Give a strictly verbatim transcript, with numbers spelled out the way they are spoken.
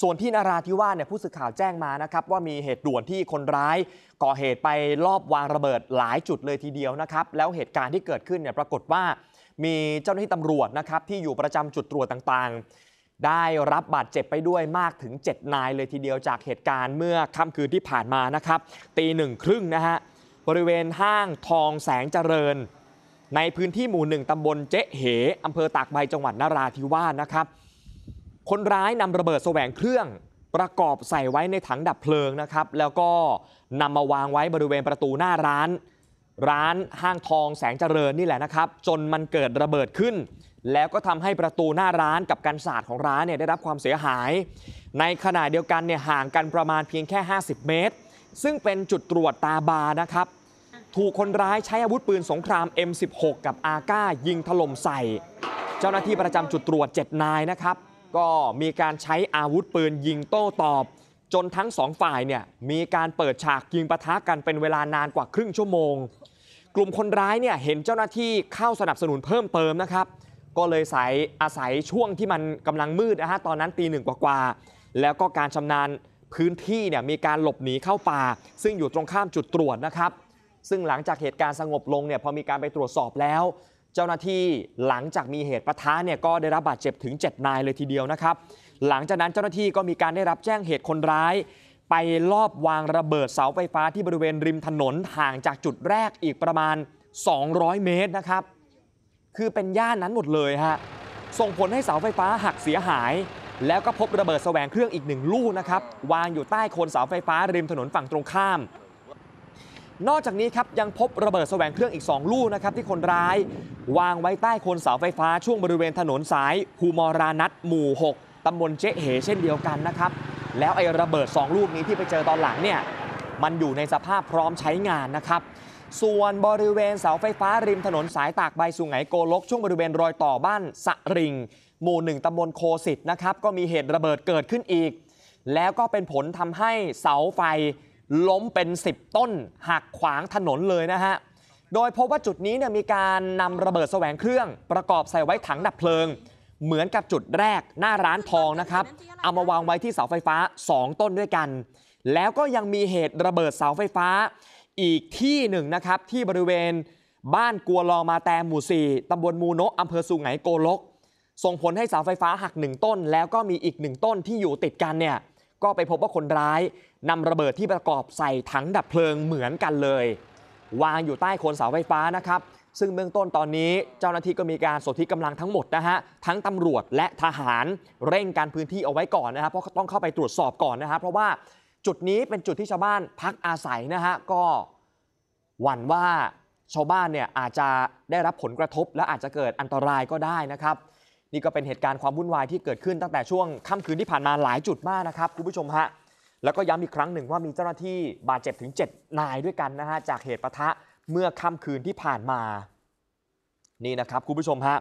ส่วนที่นราธิวาสเนี่ยผู้สื่อข่าวแจ้งมานะครับว่ามีเหตุด่วนที่คนร้ายก่อเหตุไปลอบวางระเบิดหลายจุดเลยทีเดียวนะครับแล้วเหตุการณ์ที่เกิดขึ้นเนี่ยปรากฏว่ามีเจ้าหน้าที่ตำรวจนะครับที่อยู่ประจำจุดตรวจต่างๆได้รับบาดเจ็บไปด้วยมากถึงเจ็ดนายเลยทีเดียวจากเหตุการณ์เมื่อค่ำคืนที่ผ่านมานะครับตีหนึ่งครึ่งนะฮะบริเวณห้างทองแสงเจริญในพื้นที่หมู่หนึ่งตำบลเจ๊เหอำเภอตากใบจังหวัดนราธิวาสนะครับคนร้ายนำระเบิดแสวงเครื่องประกอบใส่ไว้ในถังดับเพลิงนะครับแล้วก็นำมาวางไว้บริเวณประตูหน้าร้านร้านห้างทองแสงเจริญนี่แหละนะครับจนมันเกิดระเบิดขึ้นแล้วก็ทำให้ประตูหน้าร้านกับกันศาสตร์ของร้านเนี่ยได้รับความเสียหายในขณะเดียวกันเนี่ยห่างกันประมาณเพียงแค่ห้าสิบเมตรซึ่งเป็นจุดตรวจตาบานะครับถูกคนร้ายใช้อาวุธปืนสงคราม เอ็ม สิบหก กับอาก้ายิงถล่มใส่เจ้าหน้าที่ประจำจุดตรวจเจ็ดนายนะครับก็มีการใช้อาวุธปืนยิงโต้ตอบจนทั้งสองฝ่ายเนี่ยมีการเปิดฉากยิงปะทะกันเป็นเวลานานกว่าครึ่งชั่วโมงกลุ่มคนร้ายเนี่ยเห็นเจ้าหน้าที่เข้าสนับสนุนเพิ่มเติมนะครับก็เลยใส่อาศัยช่วงที่มันกำลังมืดนะฮะตอนนั้นตีหนึ่งกว่าๆแล้วก็การชำนาญพื้นที่เนี่ยมีการหลบหนีเข้าป่าซึ่งอยู่ตรงข้ามจุดตรวจนะครับซึ่งหลังจากเหตุการณ์สงบลงเนี่ยพอมีการไปตรวจสอบแล้วเจ้าหน้าที่หลังจากมีเหตุปะทะเนี่ยก็ได้รับบาดเจ็บถึงเจ็ดนายเลยทีเดียวนะครับหลังจากนั้นเจ้าหน้าที่ก็มีการได้รับแจ้งเหตุคนร้ายไปลอบวางระเบิดเสาไฟฟ้าที่บริเวณริมถนนห่างจากจุดแรกอีกประมาณสองร้อยเมตรนะครับคือเป็นย่านนั้นหมดเลยฮะส่งผลให้เสาไฟฟ้าหักเสียหายแล้วก็พบระเบิดแสวงเครื่องอีกหนึ่งลูกนะครับวางอยู่ใต้โคนเสาไฟฟ้าริมถนนฝั่งตรงข้ามนอกจากนี้ครับยังพบระเบิดแสวงเครื่องอีกสองลูกนะครับที่คนร้ายวางไว้ใต้โคนเสาไฟฟ้าช่วงบริเวณถนนสายภูมรานัทหมู่หกตำบลเจ๊เหเช่นเดียวกันนะครับแล้วไอ้ระเบิดสองลูกนี้ที่ไปเจอตอนหลังเนี่ยมันอยู่ในสภาพพร้อมใช้งานนะครับส่วนบริเวณเสาไฟฟ้าริมถนนสายตากใบสุไหงโกลกช่วงบริเวณรอยต่อบ้านสะริงหมู่หนึ่งตำบลโคสิตนะครับก็มีเหตุระเบิดเกิดขึ้นอีกแล้วก็เป็นผลทำให้เสาไฟล้มเป็นสิบต้นหักขวางถนนเลยนะฮะโดยพบว่าจุดนี้เนี่ยมีการนำระเบิดแสวงเครื่องประกอบใส่ไว้ถังดับเพลิงเหมือนกับจุดแรกหน้าร้านทองนะครับเอามาวางไว้ที่เสาไฟฟ้าสองต้นด้วยกันแล้วก็ยังมีเหตุระเบิดเสาไฟฟ้าอีกที่หนึ่งนะครับที่บริเวณบ้านกัวลอมาแตหมู่สี่ตำบลมูโนะอำเภอสุไหงโกลกส่งผลให้เสาไฟฟ้าหักหนึ่งต้นแล้วก็มีอีกหนึ่งต้นที่อยู่ติดกันเนี่ยก็ไปพบว่าคนร้ายนำระเบิดที่ประกอบใส่ถังดับเพลิงเหมือนกันเลยวางอยู่ใต้โคนเสาไฟฟ้านะครับซึ่งเบื้องต้นตอนนี้เจ้าหน้าที่ก็มีการสนธิกำลังทั้งหมดนะฮะทั้งตำรวจและทหารเร่งการพื้นที่เอาไว้ก่อนนะครับเพราะต้องเข้าไปตรวจสอบก่อนนะครับเพราะว่าจุดนี้เป็นจุดที่ชาวบ้านพักอาศัยนะฮะก็หวั่นว่าชาวบ้านเนี่ยอาจจะได้รับผลกระทบและอาจจะเกิดอันตรายก็ได้นะครับนี่ก็เป็นเหตุการณ์ความวุ่นวายที่เกิดขึ้นตั้งแต่ช่วงค่ำคืนที่ผ่านมาหลายจุดมากนะครับคุณผู้ชมฮะแล้วก็ย้ำอีกครั้งหนึ่งว่ามีเจ้าหน้าที่บาดเจ็บถึงเจ็ดนายด้วยกันนะฮะจากเหตุปะทะเมื่อค่ำคืนที่ผ่านมานี่นะครับคุณผู้ชมฮะ